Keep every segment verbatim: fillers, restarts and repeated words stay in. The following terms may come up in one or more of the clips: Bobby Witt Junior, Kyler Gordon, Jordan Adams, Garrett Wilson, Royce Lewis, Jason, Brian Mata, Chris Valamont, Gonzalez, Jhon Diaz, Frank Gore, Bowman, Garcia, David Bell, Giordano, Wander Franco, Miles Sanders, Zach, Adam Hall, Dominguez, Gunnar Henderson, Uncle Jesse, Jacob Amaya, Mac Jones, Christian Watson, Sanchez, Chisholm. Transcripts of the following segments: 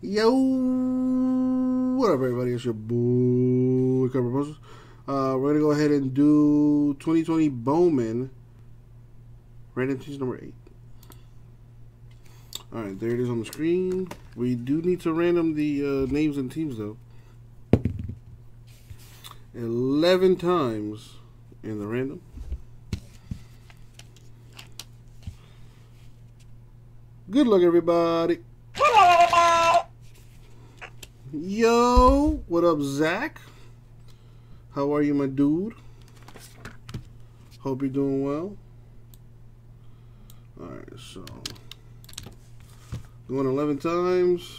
Yo, what up, everybody? It's your boy, Cover Uh We're gonna go ahead and do twenty twenty Bowman, random teams number eight. All right, there it is on the screen. We do need to random the uh, names and teams though. Eleven times in the random. Good luck, everybody. Yo, what up, Zach? How are you, my dude? Hope you're doing well. All right, so going eleven times.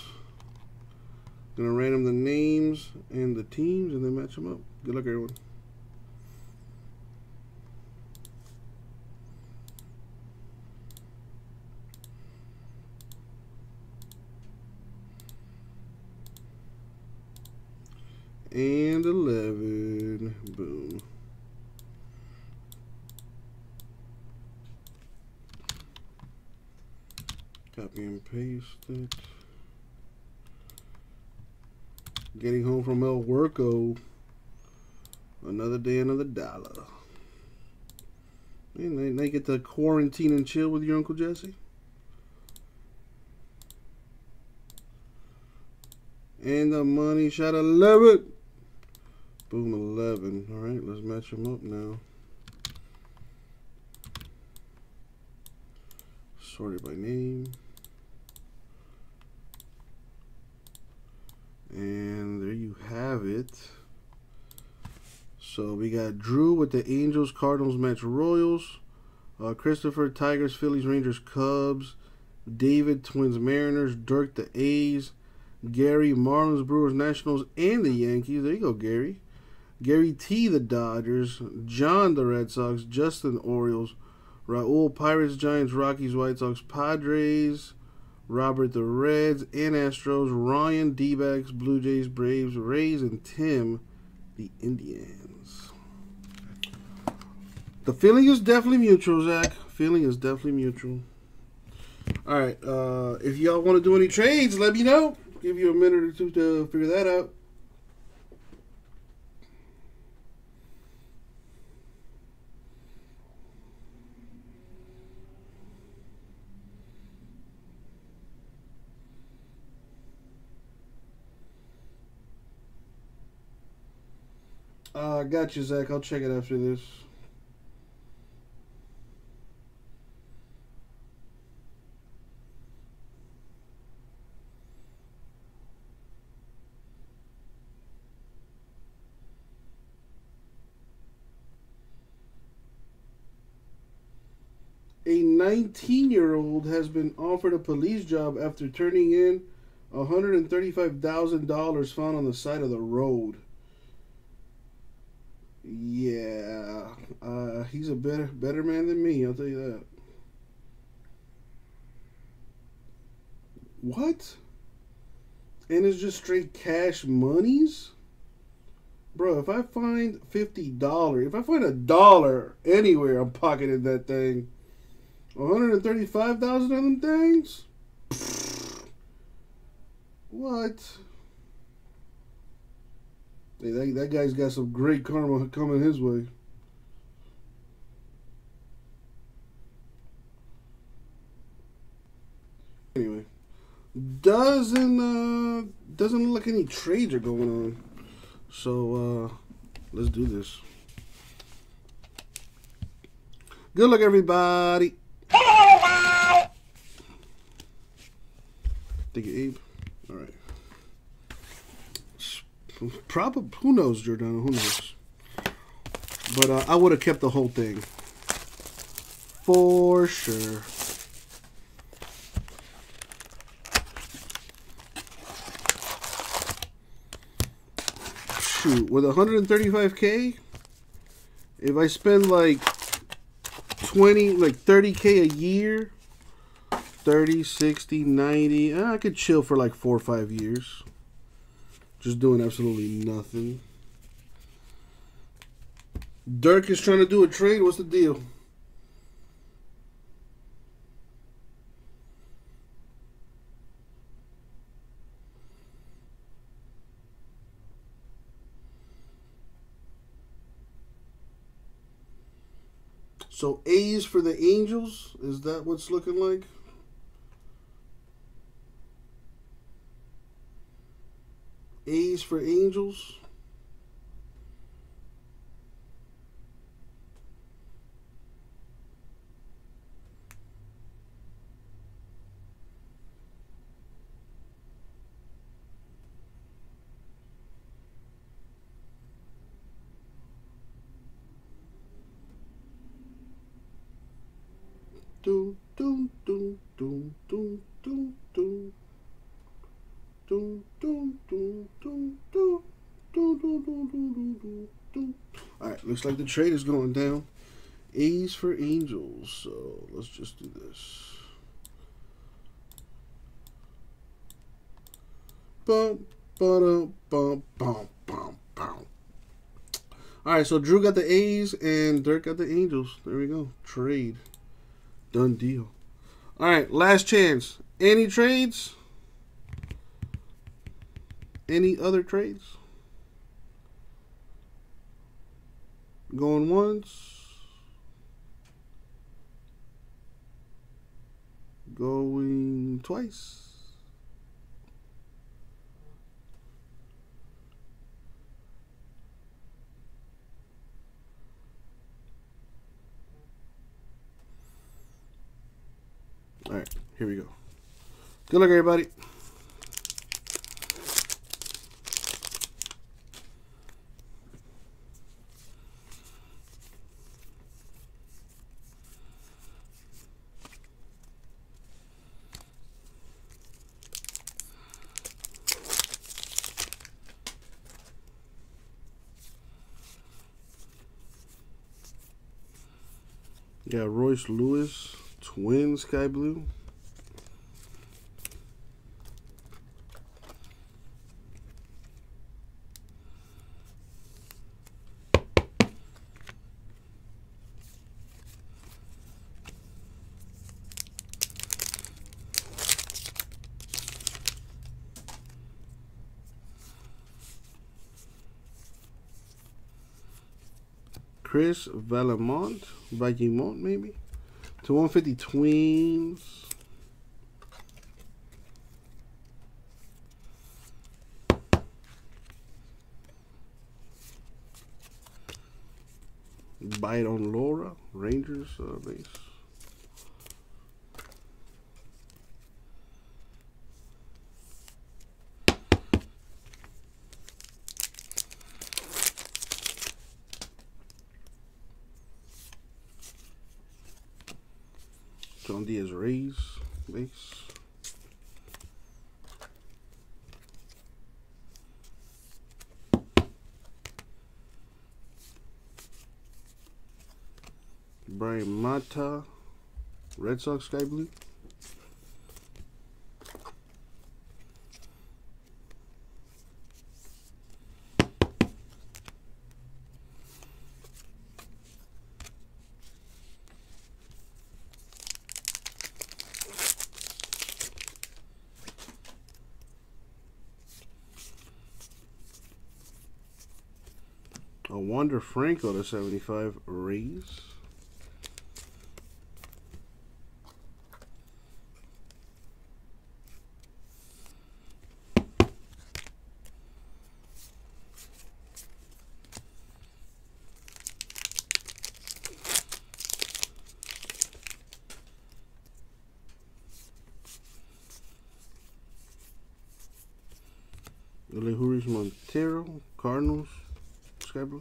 Gonna random the names and the teams, and then match them up. Good luck, everyone. And eleven. Boom. Copy and paste it. Getting home from El Worco. Another day, another dollar. And they, they get to quarantine and chill with your Uncle Jesse. And the money shot eleven. Boom, eleven. All right, let's match them up now. Sorted by name. And there you have it. So we got Drew with the Angels, Cardinals, Mets, Royals. Uh, Christopher, Tigers, Phillies, Rangers, Cubs. David, Twins, Mariners. Dirk, the A's. Gary, Marlins, Brewers, Nationals, and the Yankees. There you go, Gary. Gary T, the Dodgers. John, the Red Sox. Justin, Orioles. Raul, Pirates, Giants, Rockies, White Sox, Padres. Robert, the Reds, and Astros. Ryan, D-backs, Blue Jays, Braves, Rays, and Tim, the Indians. The feeling is definitely mutual, Zach. Feeling is definitely mutual. All right. Uh, if y'all want to do any trades, let me know. Give you a minute or two to figure that out. Uh, I got you, Zach. I'll check it after this. A nineteen-year-old has been offered a police job after turning in one hundred thirty-five thousand dollars found on the side of the road. Yeah, uh, he's a better better man than me, I'll tell you that. What? And it's just straight cash monies? Bro, if I find fifty dollars, if I find a dollar anywhere, I'm pocketing that thing. one hundred thirty-five thousand of them things? What? Hey, that, that guy's got some great karma coming his way. Anyway, doesn't uh, doesn't look like any trades are going on. So uh, let's do this. Good luck, everybody. Thank you, Abe. All right. Probably, who knows, Giordano? Who knows? But uh, I would have kept the whole thing. For sure. Shoot, with one hundred thirty-five K, if I spend like twenty, like thirty K a year, thirty, sixty, ninety. I could chill for like four or five years. Just doing absolutely nothing. Dirk is trying to do a trade. What's the deal? So A's for the Angels, is that what's looking like? A's for Angels. Do do do do do do do do do do do do do do do. All right, looks like the trade is going down. A's for Angels. So let's just do this. Bum bum bum bum bum bum. All right, so Drew got the A's and Dirk got the Angels. There we go. Trade. Done deal. All right, last chance. Any trades? Any other trades? Going once. Going twice. All right, here we go. Good luck, everybody. Yeah, Royce Lewis. Twin sky blue. Chris Valamont, Valamont maybe. To one fifty Twins. Bite on Laura, Rangers uh, base. Jhon Diaz Rays base. Brian Mata, Red Sox sky blue. A Wander Franco to seventy-five Rays. Lehuri's Montero, Cardinals. Sky blue.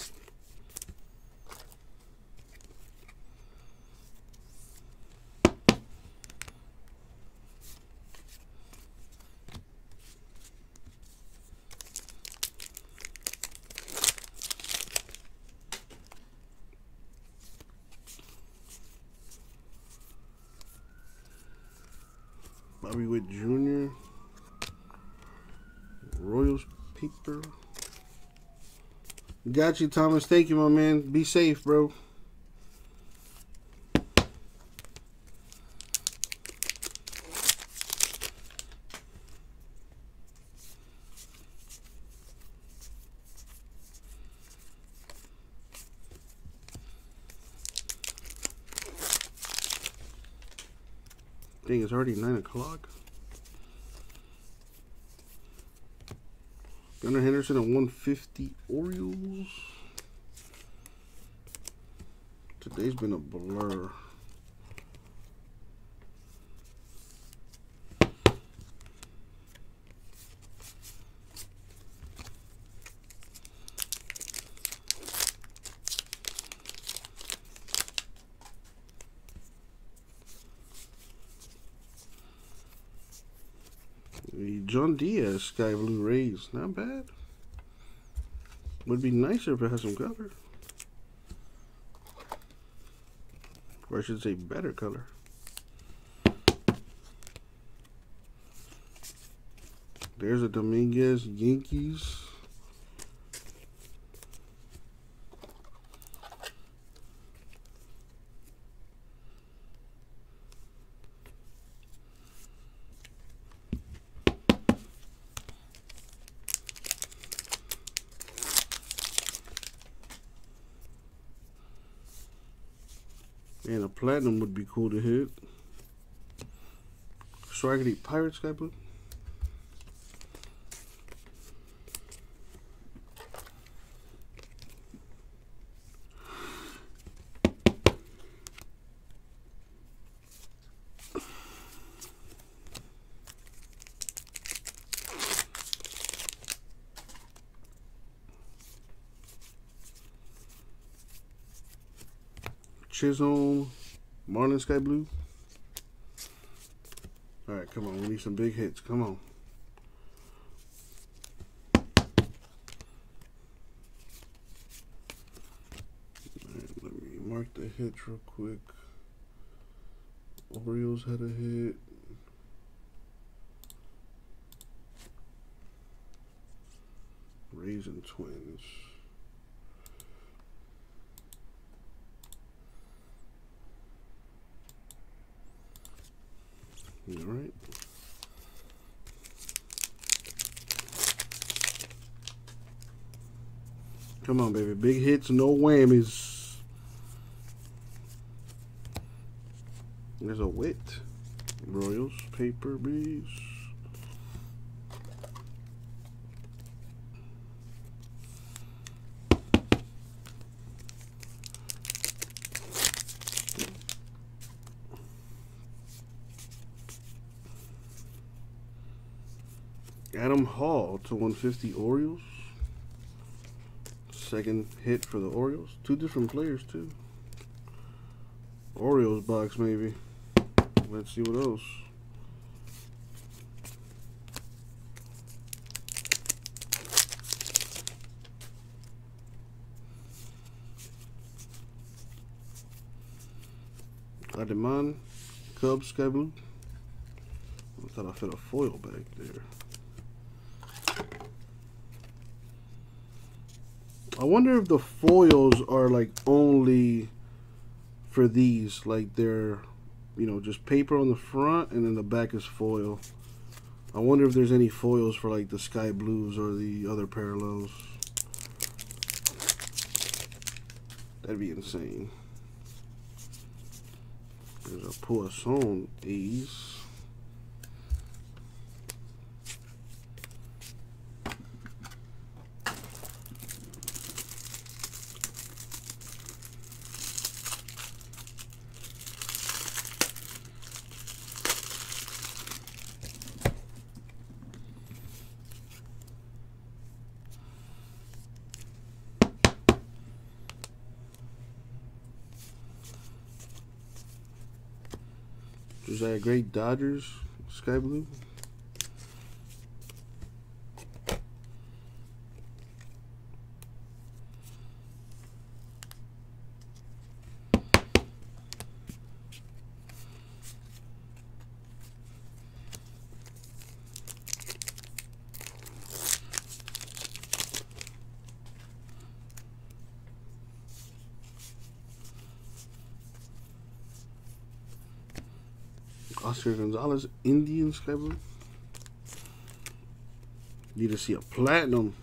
Bobby Witt Junior Royals Peeper. Got you, Thomas. Thank you, my man. Be safe, bro. Dang, it's already nine o'clock. Gunnar Henderson at one fifty Orioles. Today's been a blur. Jhon Diaz, Sky Blue Rays. Not bad. Would be nicer if it had some color. Or I should say better color. There's a Dominguez, Yankees. And a platinum would be cool to hit. So I could eat Pirate Sky Blue. Chisholm, Marlin Sky Blue. All right, come on. We need some big hits. Come on. All right, let me mark the hits real quick. Orioles had a hit. Rays and Twins. All right. Come on, baby. Big hits, no whammies. There's a wit. Royals, paper, bees. Adam Hall to one fifty Orioles. Second hit for the Orioles. Two different players too. Orioles box maybe. Let's see what else. Ademan, Cubs Sky Blue. I thought I fit a foil back there. I wonder if the foils are like only for these, like they're, you know, just paper on the front and then the back is foil. I wonder if there's any foils for like the Sky Blues or the other parallels. That'd be insane. There's a Poisson Ace. Is that a great Dodgers Sky Blue? Oscar Gonzalez, Indian Sky Blue. Need to see a platinum.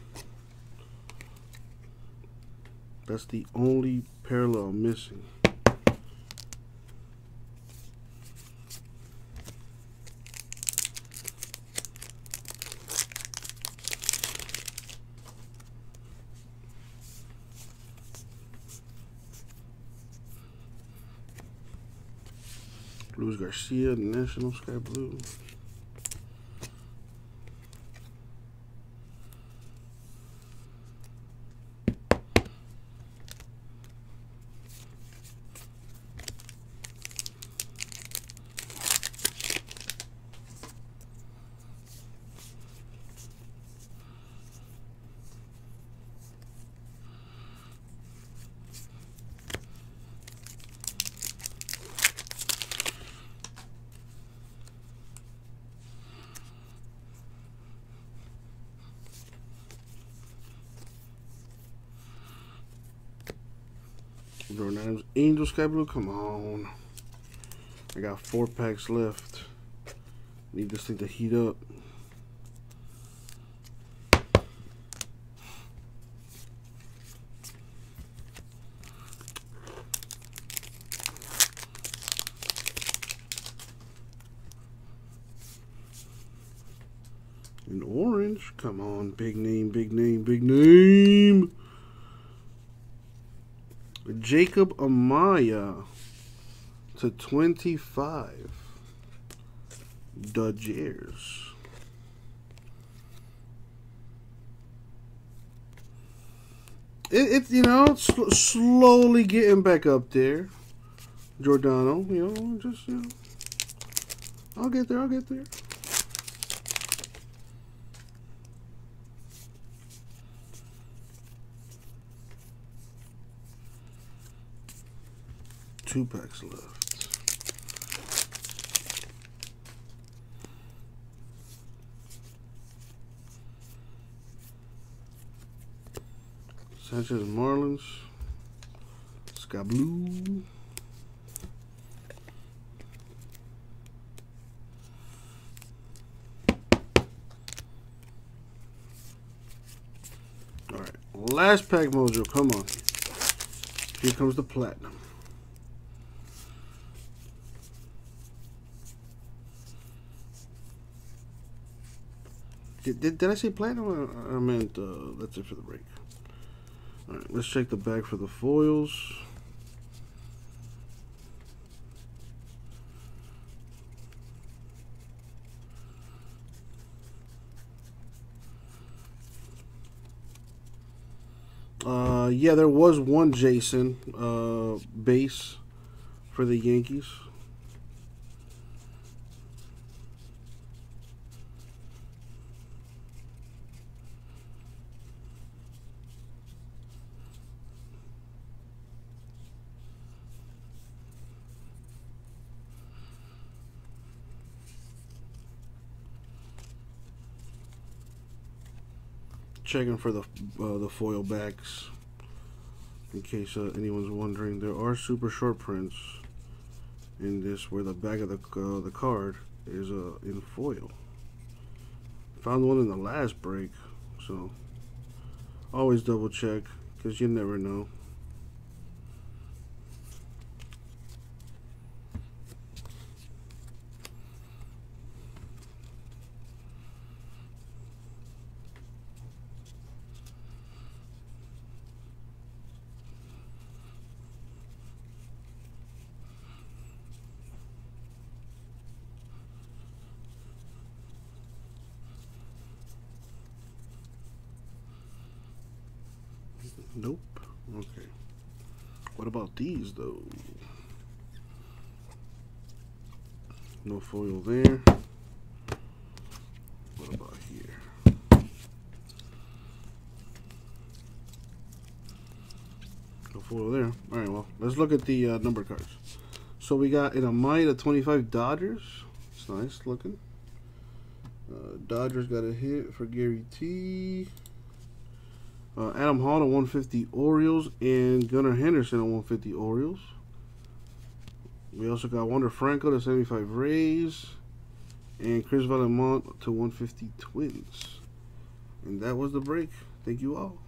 That's the only parallel missing. Luis Garcia, National Sky Blue. Jordan Adams, Angel Sky Blue, come on. I got four packs left. Need this thing to heat up. An orange, come on. Big name, big name, big name. Jacob Amaya to twenty-five. Dodgers. It, it you know, it's sl slowly getting back up there. Giordano, you know, just, you know, I'll get there, I'll get there. Two packs left. Sanchez, Marlins, Sky Blue. All right, last pack mojo. Come on. Here comes the platinum. Did, did, did I say platinum? I meant, uh, that's it for the break. All right, let's check the bag for the foils. Uh, yeah, there was one Jason uh, base for the Yankees. Checking for the uh, the foil backs, in case uh, anyone's wondering. There are super short prints in this where the back of the uh, the card is uh, in foil. Found one in the last break, so always double check because you never know. Nope. Okay. What about these, though? No foil there. What about here? No foil there. All right, well, let's look at the uh, number cards. So we got an Amaya to twenty-five Dodgers. It's nice looking. Uh, Dodgers got a hit for Gary T. Uh, Adam Hall to one fifty Orioles and Gunnar Henderson to one fifty Orioles. We also got Wander Franco to seventy-five Rays and Chris Valamont to one fifty Twins. And that was the break. Thank you all.